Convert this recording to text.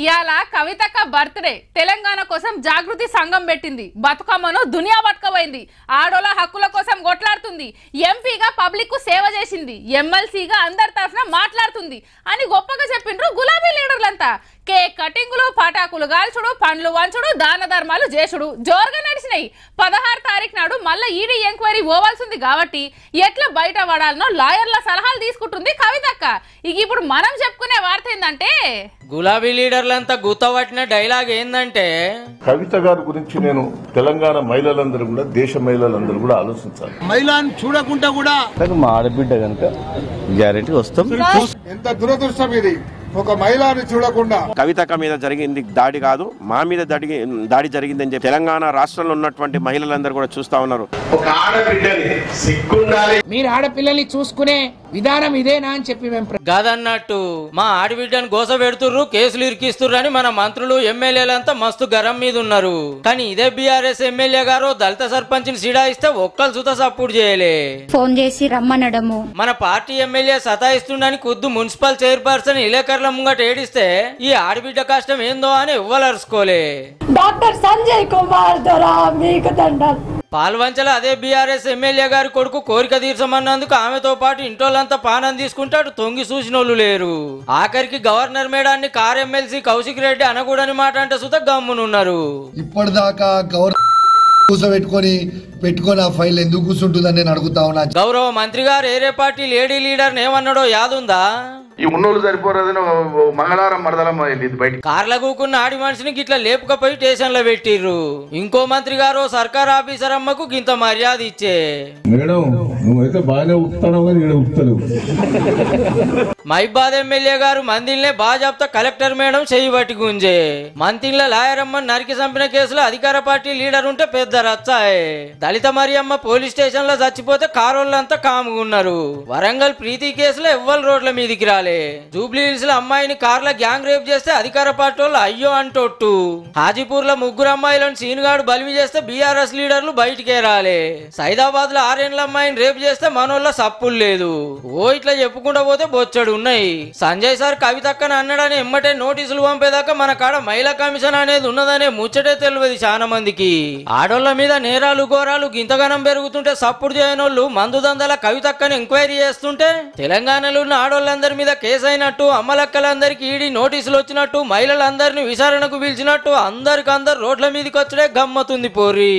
ఇయాల కవితక్క బర్త్డే తెలంగాణ కోసం జాగృతి సంఘం పెట్టింది బతుకమ్మను దునియా బతుకబైంది ఆడోల హక్కుల కోసం కొట్లాడుతుంది ఎంపీగా పబ్లిక్ కు సేవ చేసింది ఎమ్మెల్సీగా అందరి తరపున మాట్లాడుతుంది అని గొప్పగా చెప్పిండ్రు గులాబీ లీడర్లంతా కేక్ కటింగులు పాటాకులు గాల్చుడు పండ్లు వంచుడు దానధర్మాలు చేసుడు జోరుగా నడిచినాయి 16 తారీఖు నాడు మళ్ళీ ఈడీ ఎంక్వైరీ పోవాల్సింది కాబట్టి ఎట్లా బయట వడాలనో లాయర్ల సలహాలు తీసుకుంటుంది కవితక్క ఇక ఇప్పుడు మనం చెప్పుకునే వార్త ఏందంటే గులాబీ లీడర్లంతా గుతవట్టిన డైలాగ్ ఏందంటే కవిత గారి గురించి నేను తెలంగాణ మహిళలందరూ కూడా దేశ మహిళలందరూ కూడా ఆలోచించాలి మహిళను చూడకుండా కూడా మా ఆడబిడ్డ గనుక గ్యారెంటీ వస్తాం ఎంత దురదృష్టం ఇది ఒక మహిళను చూడకుండా కవితక మీద జరిగింది దాడి కాదు మా మీద దాడి జరిగిందని చెప్పి తెలంగాణ రాష్ట్రంలో ఉన్నటువంటి మహిళలందరూ కూడా చూస్తా ఉన్నారు ఒక ఆడబిడ్డని సిగ్గుండాలి మీరు ఆడపిల్లల్ని చూసుకునే విధానం ఇదేనా అని చెప్పి మేము కాదన్నట్టు మా ఆడబిడ్డను గోస పెడుతుర్రు కేసులు ఇరికిస్తుర్రని మన మంత్రులు ఎమ్మెల్యేలంతా మస్తు గరం మీద ఉన్నారు కానీ ఇదే బీఆర్ఎస్ ఎమ్మెల్యే గారు దళిత సర్పంచ్ ని సిడాయిస్తే ఒక్కరు సుత సపోర్ట్ చేయలే ఫోన్ చేసి రమ్మనడము మన పార్టీ ఎమ్మెల్యే సతాయిస్తుండని ఖుద్దు మున్సిపల్ చైర్పర్సన్ ఇలాక ముంగట ఏడిస్తే ఈ ఆడబిడ్డ కష్టం ఏందో అని ఇవ్వలరుచుకోలే డాక్టర్ సంజయ్ కుమార్ ద్వారా మీకు దండాలు పాల్వంచల అదే బీఆర్ఎస్ ఎమ్మెల్యే గారి కొడుకు కోరిక తీర్చమన్నందుకు ఆమెతో పాటు ఇంటోళ్ళంతా పానం తీసుకుంటాడు తొంగి చూసినోళ్ళు లేరు ఆఖరికి గవర్నర్ మేడాన్ని కార్ ఎమ్మెల్సీ కౌశిక్ రెడ్డి అనకూడని మాట అంటే సుత గమ్మునున్నారు ఇప్పటిదాకా కూసబెట్టుకొని పెట్టుకొని ఆ ఫైల్ ఎందుకు కూర్చుంటుందని నేను అడుగుతా ఉన్నా గౌరవ మంత్రి గారు ఏరే పార్టీ లేడీ లీడర్ ఏమన్నాడో యాదుందా ఈ ఉన్నోళ్ళు సరిపోరాదని మంగళవారం మరదలమ్మ వెళ్ళింది బయట కార్ల కూకున్న ఆడి మనిషిని ఇట్లా లేపుకపోయి స్టేషన్ లో పెట్టిర్రు ఇంకో మంత్రి గారు సర్కార్ ఆఫీసర్ అమ్మకు ఇంత మర్యాద ఇచ్చే మేడం నువ్వైతే బాగానే ఉప్పుతావు మైబాద్ ఎమ్మెల్యే గారు మందిల్నే బాజాబ్తా కలెక్టర్ మేడం చెయ్యి పట్టి గుంజే మంత్రిల లాయరమ్మ నరికి చంపిన కేసులో అధికార పార్టీ లీడర్ ఉంటే పెద్ద రచ్చాయే దళిత మరియమ్మ పోలీస్ స్టేషన్ లో చచ్చిపోతే కారోళ్ళంతా కాముగున్నారు వరంగల్ ప్రీతి కేసులో ఎవ్వరు రోడ్ల మీదికి రాలే జూబ్లీ హిల్స్ లో అమ్మాయిని కార్ల గ్యాంగ్ రేప్ చేస్తే అధికార పార్టీ వాళ్ళు అయ్యో అంటొట్టు హాజీపూర్ లో ముగ్గురు అమ్మాయిలను సీనుగాడు బలివి చేస్తే బీఆర్ఎస్ లీడర్లు బయటికే రాలే సైదాబాద్ లో ఆరేండ్ల అమ్మాయిని రేప్ చేస్తే మనోళ్ళ సప్పులు లేదు ఓ ఇట్లా చెప్పుకుంటా పోతే బొచ్చడు ఉన్నాయి సంజయ్ సార్ కవితక్కని అన్నాడని ఎమ్మటే నోటీసులు పంపేదాకా మన కాడ మహిళా కమిషన్ అనేది ఉన్నదనే ముచ్చటే తెలియదు చాలా మందికి ఆడోళ్ల మీద నేరాలు గింతగానం పెరుగుతుంటే సప్పుడు చేయనోళ్ళు మందుదందల కవితక్కని ఎంక్వైరీ చేస్తుంటే తెలంగాణలో ఉన్న ఆడోళ్ళందరి మీద కేసు అయినట్టు అమ్మలక్కలందరికి ఈడీ నోటీసులు వచ్చినట్టు మహిళలందరినీ విచారణకు పిలిచినట్టు అందరికందరు రోడ్ల మీదకి వచ్చడే గమ్మతుంది పోరి.